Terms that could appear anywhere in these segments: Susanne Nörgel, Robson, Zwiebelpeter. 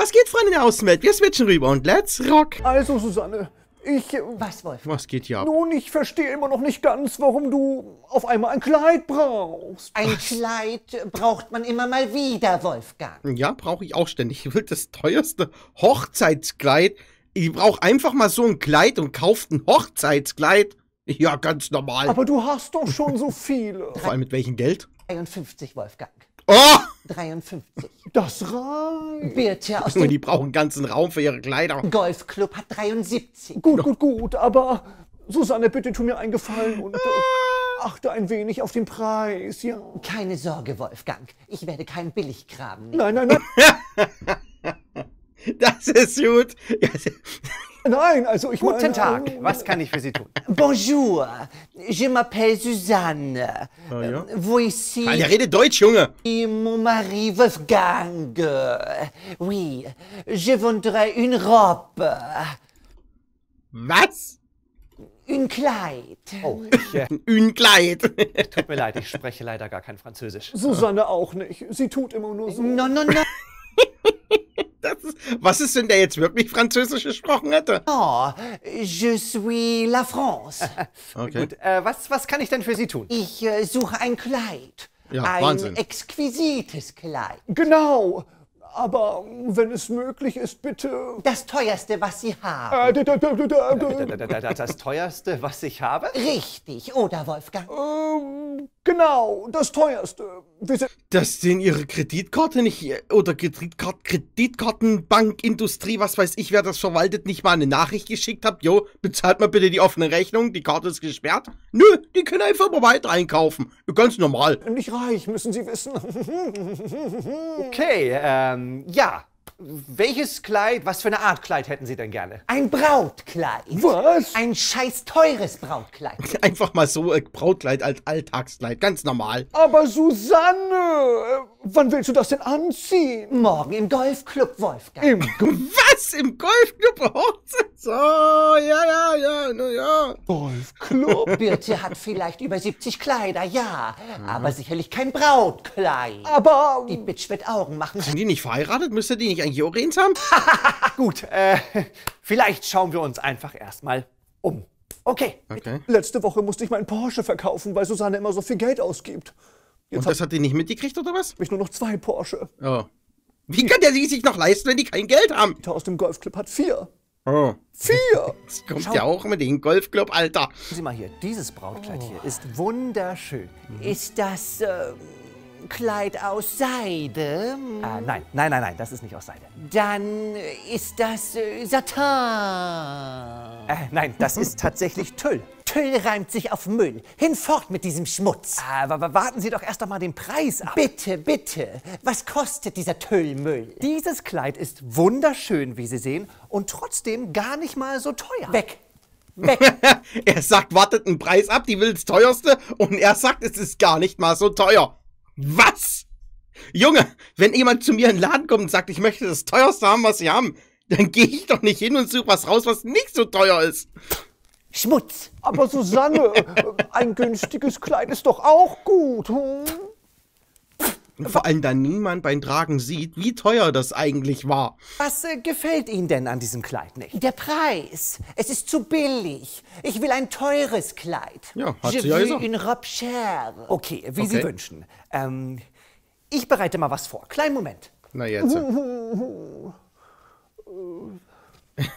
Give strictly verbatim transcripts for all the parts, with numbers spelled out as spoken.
Was geht, Freunde der Außenwelt? Wir switchen rüber und let's rock. Also, Susanne, ich... Was, Wolf? Was geht hier ab? Nun, ich verstehe immer noch nicht ganz, warum du auf einmal ein Kleid brauchst. Ein Was? Kleid braucht man immer mal wieder, Wolfgang. Ja, brauche ich auch ständig. Ich will das teuerste Hochzeitskleid. Ich brauche einfach mal so ein Kleid und kauft ein Hochzeitskleid. Ja, ganz normal. Aber du hast doch schon so viele. Vor allem mit welchem Geld? dreiundfünfzig, Wolfgang. Oh! dreiundfünfzig. Das reicht. Bitte aus dem... Die brauchen einen ganzen Raum für ihre Kleider. Golfclub hat dreiundsiebzig. Gut, gut, gut. Aber Susanne, bitte tu mir einen Gefallen und äh, achte ein wenig auf den Preis, ja? Keine Sorge, Wolfgang. Ich werde keinen Billigkram nehmen. Nein, nein, nein. Das ist gut. Nein, also ich meine... Guten Tag, was kann ich für Sie tun? Bonjour, je m'appelle Susanne. Ah, ja? Voici... Ah, der redet Deutsch, Junge. Mon mari Wolfgang. Oui, je voudrais une robe. Was? Un Kleid. Oh, ich, Un Kleid. Tut mir leid, ich spreche leider gar kein Französisch. Susanne auch nicht, sie tut immer nur so. No, no, no. Das ist, was ist, wenn der jetzt wirklich Französisch gesprochen hätte? Oh, je suis la France. Okay. Gut, äh, was, was kann ich denn für Sie tun? Ich äh, suche ein Kleid. Ja, ein Wahnsinn. Exquisites Kleid. Genau, aber wenn es möglich ist, bitte... Das teuerste, was Sie haben. Äh, da, da, da, da, da. Das teuerste, was ich habe? Richtig, oder Wolfgang? Ähm, genau, das teuerste. Dass denn ihre Kreditkarte nicht, oder Kreditkart, Kreditkartenbankindustrie, was weiß ich, wer das verwaltet, nicht mal eine Nachricht geschickt hat, jo, bezahlt mal bitte die offene Rechnung, die Karte ist gesperrt. Nö, die können einfach mal weiter einkaufen. Ganz normal. Nicht reich, müssen Sie wissen. Okay, ähm, ja. Welches Kleid, was für eine Art Kleid hätten Sie denn gerne? Ein Brautkleid. Was? Ein scheiß teures Brautkleid. Einfach mal so ein Brautkleid als Alltagskleid, ganz normal. Aber Susanne, wann willst du das denn anziehen? Morgen im Golfclub, Wolfgang. Im Was? Im Golfclub? So, ja, ja, ja, na ja. Golfclub? Birte hat vielleicht über siebzig Kleider, ja. Mhm. Aber sicherlich kein Brautkleid. Aber... Die Bitch wird Augen machen. Sind die nicht verheiratet? Müsste die nicht eigentlich Jorens haben? Gut, äh, vielleicht schauen wir uns einfach erstmal um. Okay. okay. Letzte Woche musste ich meinen Porsche verkaufen, weil Susanne immer so viel Geld ausgibt. Jetzt Und das hat die nicht mitgekriegt, oder was? Ich nur noch zwei Porsche. Oh. Wie kann der sie sich noch leisten, wenn die kein Geld haben? Die aus dem Golfclub hat vier. Oh. Vier! Das kommt Schau. ja auch mit dem Golfclub, Alter. Schauen Sie mal hier, dieses Brautkleid oh. hier ist wunderschön. Mhm. Ist das... Äh, Kleid aus Seide? Ah, nein, nein, nein, nein, das ist nicht aus Seide. Dann ist das äh, Satin. Äh, nein, das ist tatsächlich Tüll. Tüll reimt sich auf Müll. Hinfort mit diesem Schmutz. Aber warten Sie doch erst einmal den Preis ab. Bitte, bitte. Was kostet dieser Tüllmüll? Dieses Kleid ist wunderschön, wie Sie sehen, und trotzdem gar nicht mal so teuer. Weg. Weg. Er sagt, wartet einen Preis ab, die will das teuerste, und er sagt, es ist gar nicht mal so teuer. Was? Junge, wenn jemand zu mir in den Laden kommt und sagt, ich möchte das teuerste haben, was sie haben, dann gehe ich doch nicht hin und suche was raus, was nicht so teuer ist. Schmutz. Aber Susanne, ein günstiges Kleid ist doch auch gut. Hm? Vor allem, da niemand beim Tragen sieht, wie teuer das eigentlich war. Was äh, gefällt Ihnen denn an diesem Kleid nicht? Der Preis. Es ist zu billig. Ich will ein teures Kleid. Ja, hat sie ja gesagt. Je veux une robe chère. Okay, wie okay. Sie wünschen. Ähm, ich bereite mal was vor. Kleinen Moment. Na jetzt.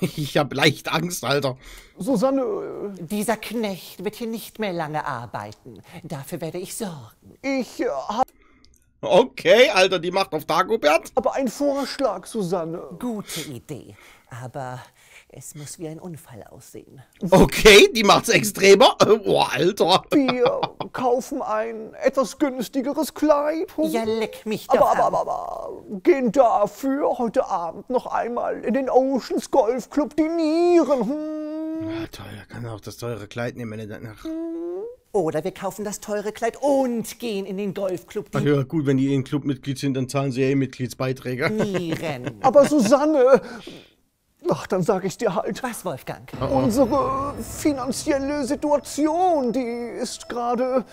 Ich hab leicht Angst, Alter. Susanne... Dieser Knecht wird hier nicht mehr lange arbeiten. Dafür werde ich sorgen. Ich äh, hab... Okay, Alter, die macht auf Dagobert. Aber ein Vorschlag, Susanne. Gute Idee, aber es muss wie ein Unfall aussehen. Okay, die macht's extremer. Boah, Alter. Wir kaufen ein etwas günstigeres Kleid. Ja, leck mich doch aber, aber, aber, aber, gehen dafür heute Abend noch einmal in den Oceans Golf Club dinieren. Hm. Na toll, er kann auch das teure Kleid nehmen, wenn er danach... Oder wir kaufen das teure Kleid und gehen in den Golfclub. Ach ja, gut, wenn die in den Clubmitglied sind, dann zahlen sie ja eh Mitgliedsbeiträge. Nieren. Aber Susanne, ach, dann sag ich dir halt. Was, Wolfgang? Oh, oh. Unsere finanzielle Situation, die ist gerade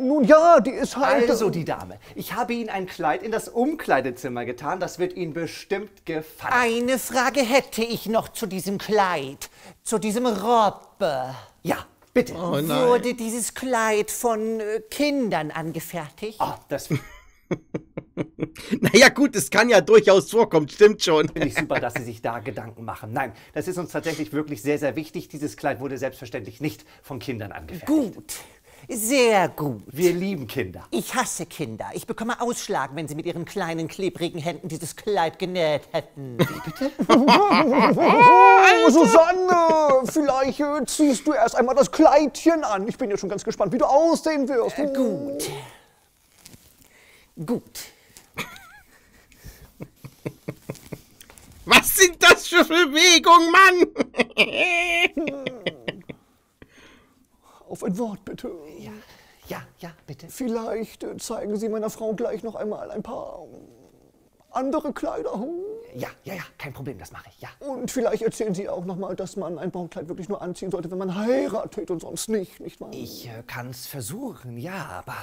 Nun ja, die ist halt... Also, die Dame. Ich habe Ihnen ein Kleid in das Umkleidezimmer getan. Das wird Ihnen bestimmt gefallen. Eine Frage hätte ich noch zu diesem Kleid. Zu diesem Robbe. Ja, bitte. Oh, nein. Wurde dieses Kleid von äh, Kindern angefertigt? Oh, das... Naja gut, es kann ja durchaus vorkommen, stimmt schon. Finde ich super, dass Sie sich da Gedanken machen. Nein, das ist uns tatsächlich wirklich sehr, sehr wichtig. Dieses Kleid wurde selbstverständlich nicht von Kindern angefertigt. Gut, sehr gut. Wir lieben Kinder. Ich hasse Kinder. Ich bekomme Ausschlag, wenn Sie mit Ihren kleinen, klebrigen Händen dieses Kleid genäht hätten. Wie bitte? Oh, Susanne, vielleicht äh, ziehst du erst einmal das Kleidchen an. Ich bin ja schon ganz gespannt, wie du aussehen wirst. Äh, gut. Gut. Was sind das für Bewegungen, Mann? Auf ein Wort, bitte. Ja, ja, ja, bitte. Vielleicht zeigen Sie meiner Frau gleich noch einmal ein paar andere Kleider. Ja, ja, ja, kein Problem, das mache ich, ja. Und vielleicht erzählen Sie auch noch mal, dass man ein Brautkleid wirklich nur anziehen sollte, wenn man heiratet und sonst nicht, nicht wahr? Ich äh, kann es versuchen, ja, aber...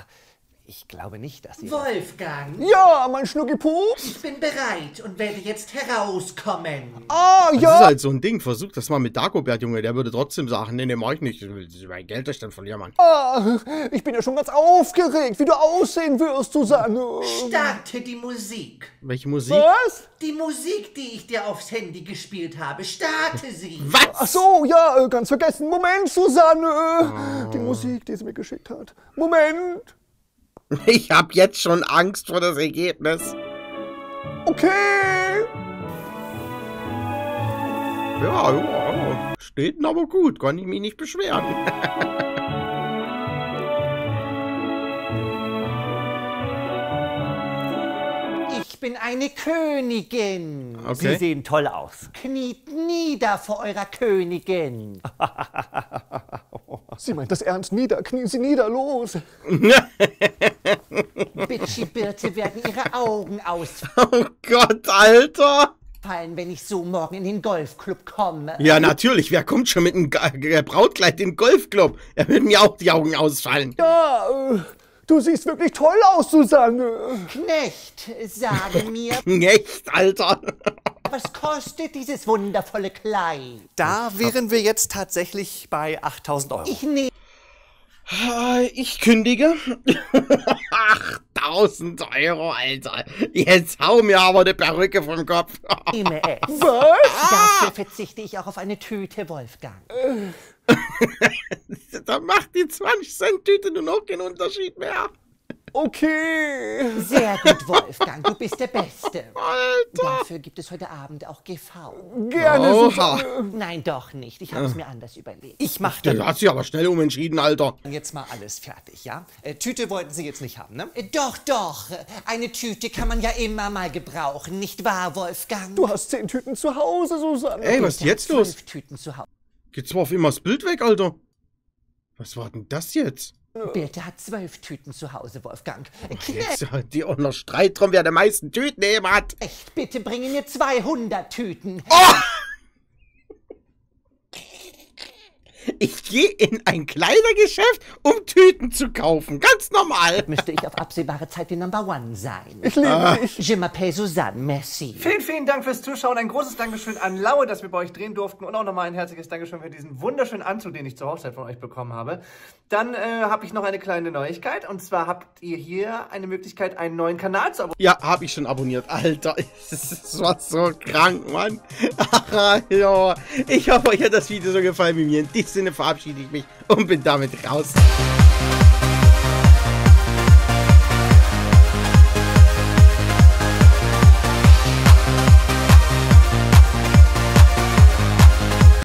Ich glaube nicht, dass Sie... Wolfgang! Ja, mein Schnuckipups! Ich bin bereit und werde jetzt herauskommen. Ah, ja! Das ist halt so ein Ding. Versuch das mal mit Dagobert, Junge. Der würde trotzdem sagen, nee, nee, mach ich nicht. Mein Geld ist dann von dir, Mann. Ah, ich bin ja schon ganz aufgeregt, wie du aussehen wirst, Susanne. Starte die Musik. Welche Musik? Was? Die Musik, die ich dir aufs Handy gespielt habe. Starte sie. Was? Ach so, ja, ganz vergessen. Moment, Susanne. Oh. Die Musik, die sie mir geschickt hat. Moment. Ich hab jetzt schon Angst vor das Ergebnis. Okay. Ja, ja. Steht aber gut. Kann ich mich nicht beschweren. Ich bin eine Königin. Okay. Sie sehen toll aus. Kniet nieder vor eurer Königin. Sie meint das ernst, nieder, knien Sie nieder, los! Bitchy-Birte werden ihre Augen aus... Oh Gott, Alter! ...fallen, wenn ich so morgen in den Golfclub komme. Ja, natürlich, wer kommt schon mit einem Brautkleid in den Golfclub? Er wird mir auch die Augen ausfallen. Ja, äh, du siehst wirklich toll aus, Susanne! Knecht, sage mir... Knecht, Alter! Was kostet dieses wundervolle Kleid? Da wären wir jetzt tatsächlich bei achttausend Euro. Ich nehme... Ich kündige. achttausend Euro, Alter. Jetzt hau mir aber eine Perücke vom Kopf. Nehme es. Was? Dafür verzichte ich auch auf eine Tüte, Wolfgang. Da macht die zwanzig Cent Tüte nur noch keinen Unterschied mehr. Okay. Sehr gut, Wolfgang. Du bist der Beste. Alter. Dafür gibt es heute Abend auch G V. Gerne. Oha. Nein, doch nicht. Ich habe es mir anders überlegt. Ich mache das. Du hast dich aber schnell umentschieden, Alter. Jetzt mal alles fertig, ja? Äh, Tüte wollten Sie jetzt nicht haben, ne? Doch, doch. Eine Tüte kann man ja immer mal gebrauchen, nicht wahr, Wolfgang? Du hast zehn Tüten zu Hause, Susanne. Ey, was ist jetzt los? Fünf Tüten zu Hause. Geht zwar auf immer das Bild weg, Alter. Was war denn das jetzt? Birte hat zwölf Tüten zu Hause, Wolfgang. Jetzt hat die auch noch Streit drum, wer die meisten Tüten eben hat. Echt, bitte bringe mir zweihundert Tüten. Oh! Ich gehe in ein Kleidergeschäft, um Tüten zu kaufen. Ganz normal. Müsste ich auf absehbare Zeit die Number One sein. Ich liebe ah. dich. Je m'appelle Susanne, merci. Vielen, vielen Dank fürs Zuschauen. Ein großes Dankeschön an Laue, dass wir bei euch drehen durften. Und auch nochmal ein herzliches Dankeschön für diesen wunderschönen Anzug, den ich zur Hochzeit von euch bekommen habe. Dann äh, habe ich noch eine kleine Neuigkeit. Und zwar habt ihr hier eine Möglichkeit, einen neuen Kanal zu abonnieren. Ja, habe ich schon abonniert. Alter, das war so krank, Mann. Ach, ja. Ich hoffe, euch hat das Video so gefallen wie mir. In diesem Sinne verabschiede ich mich und bin damit raus.